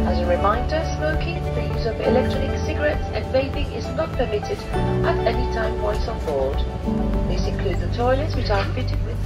As a reminder, smoking, the use of electronic cigarettes and vaping is not permitted at any time once on board. These include the toilets, which are fitted with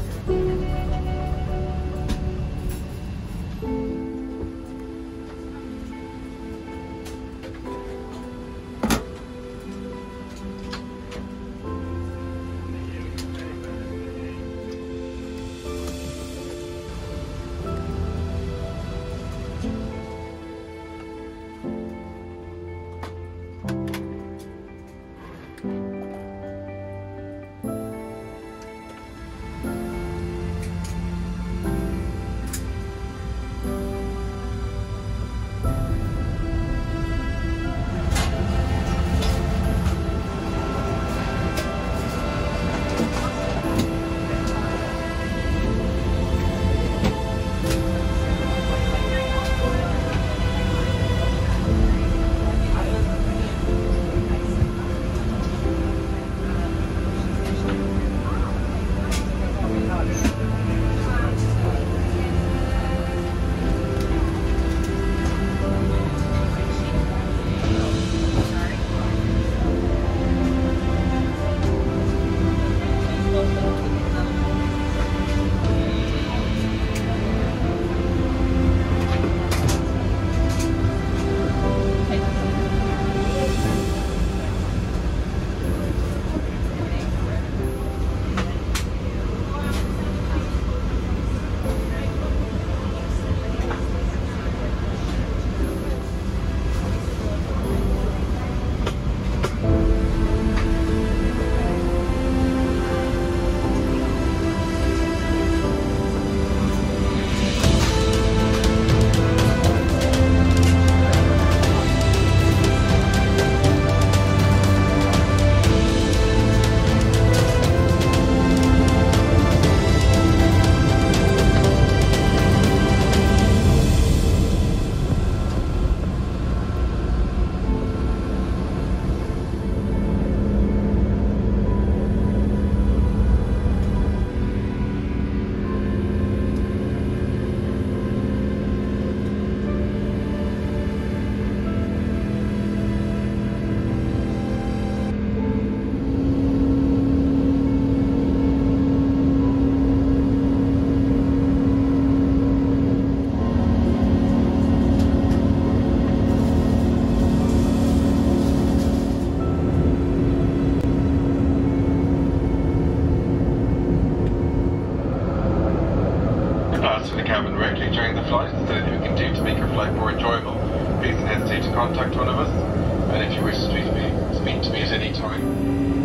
during the flight, so that we can do to make your flight more enjoyable. Please don't hesitate to contact one of us, and if you wish to speak to me at any time.